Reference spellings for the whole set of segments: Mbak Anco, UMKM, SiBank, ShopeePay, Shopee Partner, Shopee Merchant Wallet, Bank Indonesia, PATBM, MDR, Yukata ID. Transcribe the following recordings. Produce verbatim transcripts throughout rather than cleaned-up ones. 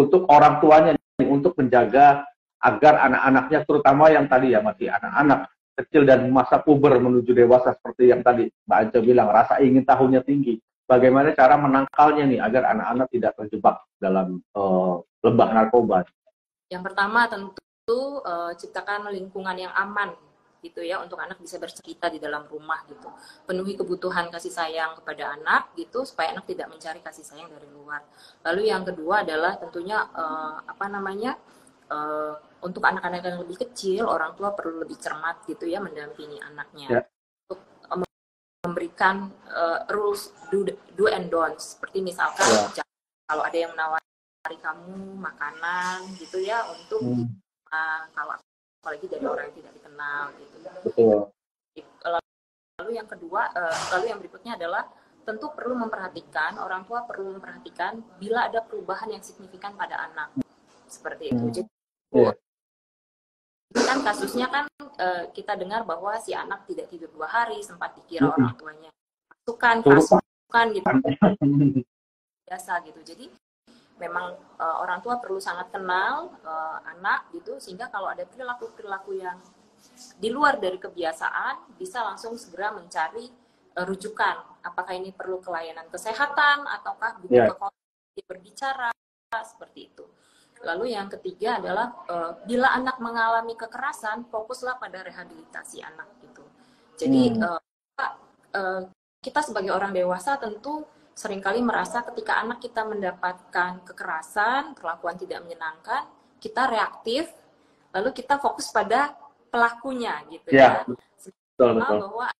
untuk orang tuanya nih, untuk menjaga agar anak-anaknya, terutama yang tadi ya masih anak-anak kecil dan masa puber menuju dewasa seperti yang tadi Mbak Anco bilang, rasa ingin tahunya tinggi. Bagaimana cara menangkalnya nih agar anak-anak tidak terjebak dalam uh, lebah narkoba? Yang pertama tentu uh, ciptakan lingkungan yang aman gitu ya, untuk anak bisa bercerita di dalam rumah gitu. Penuhi kebutuhan kasih sayang kepada anak gitu, supaya anak tidak mencari kasih sayang dari luar. Lalu yang kedua adalah tentunya uh, apa namanya? Uh, untuk anak-anak yang lebih kecil, orang tua perlu lebih cermat gitu ya, mendampingi anaknya. Yeah. Untuk um, memberikan uh, rules do, do and don'ts. Seperti misalkan yeah. kalau ada yang menawari kamu makanan gitu ya, untuk hmm. uh, kalau apalagi dari orang yang tidak dikenal gitu. Betul. Lalu yang kedua, uh, lalu yang berikutnya adalah tentu perlu memperhatikan, orang tua perlu memperhatikan bila ada perubahan yang signifikan pada anak. Seperti itu. Jadi, yeah. kan kasusnya kan e, kita dengar bahwa si anak tidak tidur dua hari, sempat dikira mm-hmm. orang tuanya masukan, masukan gitu, biasa gitu. Jadi memang e, orang tua perlu sangat kenal e, anak gitu, sehingga kalau ada perilaku-perilaku yang di luar dari kebiasaan, bisa langsung segera mencari e, rujukan. Apakah ini perlu kelayanan kesehatan ataukah butuh yeah. kekonsumsi berbicara, seperti itu. Lalu yang ketiga adalah uh, bila anak mengalami kekerasan, fokuslah pada rehabilitasi anak gitu. Jadi hmm. uh, uh, kita sebagai orang dewasa tentu seringkali merasa ketika anak kita mendapatkan kekerasan, perlakuan tidak menyenangkan, kita reaktif, lalu kita fokus pada pelakunya gitu ya. Sementara bahwa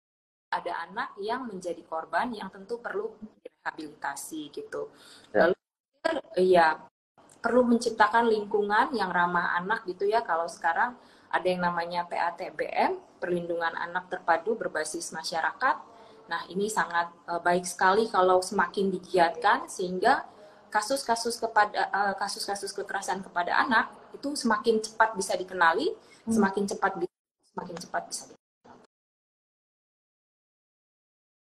ada anak yang menjadi korban yang tentu perlu rehabilitasi gitu. Ya. Lalu ya. perlu menciptakan lingkungan yang ramah anak gitu ya. Kalau sekarang ada yang namanya P A T B M, Perlindungan Anak Terpadu Berbasis Masyarakat. Nah, ini sangat uh, baik sekali kalau semakin digiatkan, sehingga kasus-kasus kepada uh, kasus-kasus kekerasan kepada anak itu semakin cepat bisa dikenali, hmm. semakin cepat semakin cepat bisa